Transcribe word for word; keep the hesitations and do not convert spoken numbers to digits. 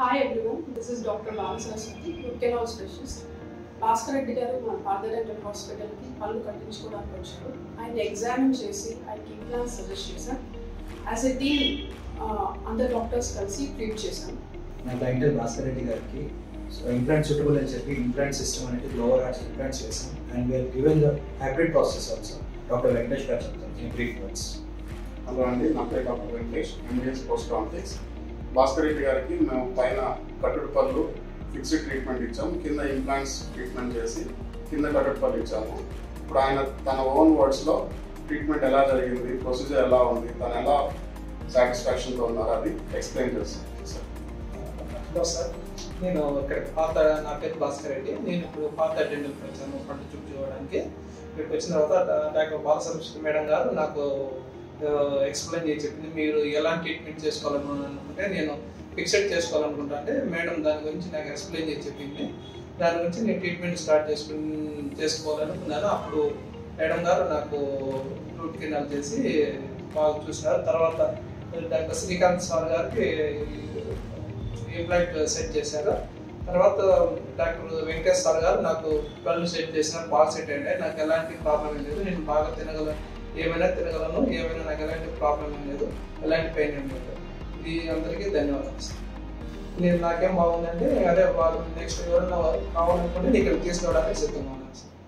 Hi everyone, this is Dr Larsan Siddhi, Utkela specialist. Last time I did my father at the hospital ki pallu kattinchukodaniki vacharu. I examine chesi, I give plan suggestions. As a team and the doctors kalisi treat chesam. My client Bhaskar Reddy gariki so implant suitable ani cheppi implant system anedi lower arch implants chesam and we have given the hybrid process also. Dr Venkatesh garu cheptaru in brief words. Hello andi, na పేరు Dr Venkatesh, M B B S post optics. Bhaskar Reddy గారికి మేము పైన కట్టుడు పళ్ళు fixed treatment ఇచ్చాము, కింద implants treatment చేసి కింద కట్టుడు పళ్ళు ఇచ్చాము. ఇప్పుడు ఆయన తన ఓన్ వర్డ్స్లో ట్రీట్మెంట్ ఎలా జరిగింది, ప్రొసీజర్ ఎలా ఉంది, తను ఎలా సాటిస్ఫాక్షన్తో ఉన్నారో అది ఎక్స్ప్లెయిన్ చేస్తాను సార్. హలో సార్, నేను ఇక్కడ పాత నా పేరు భాస్కర్ రెడ్డి, నేను ఇప్పుడు పాత అటెండెంట్కి వచ్చాను పంట చూపు చూడడానికి. ఇక్కడికి వచ్చిన తర్వాత డాక్టర్ బాలసరస్వతి మేడం గారు నాకు ఎక్స్ప్లెయిన్ చేసి చెప్పింది, మీరు ఎలా ట్రీట్మెంట్ చేసుకోవాలనుకుంటే నేను ఫిక్సెడ్ చేసుకోవాలనుకుంటా అంటే మేడం దాని గురించి నాకు ఎక్స్ప్లెయిన్ చేసి చెప్పింది. దాని గురించి నేను ట్రీట్మెంట్ స్టార్ట్ చేసుకు చేసుకోవాలనుకున్నాను. అప్పుడు మేడం గారు నాకు రూట్ కెనాల్ చేసి బాగా చూసినారు. తర్వాత డాక్టర్ శ్రీకాంత్ సార్ గారికి ఇంప్లాంట్ సెట్ చేశారు. తర్వాత డాక్టర్ వెంకటేష్ సార్ గారు నాకు పళ్ళు సెట్ చేసినారు, బాగా సెట్ అయ్యాయి. నాకు ఎలాంటి ప్రాబ్లం లేదు, నేను బాగా తినగల ఏమైనా తిరగలను, ఏమైనా నాకు ఎలాంటి ప్రాబ్లం ఏం లేదు, ఎలాంటి పెయిన్ ఏం లేదు. ఇది అందరికీ ధన్యవాదాలు సార్. నేను నాకేం బాగుందంటే అదే వాళ్ళు నెక్స్ట్ ఎవరైనా కావాలనుకుంటే నేను ఇక్కడ తీసుకోవడానికి సిద్ధంగా ఉన్నాను సార్.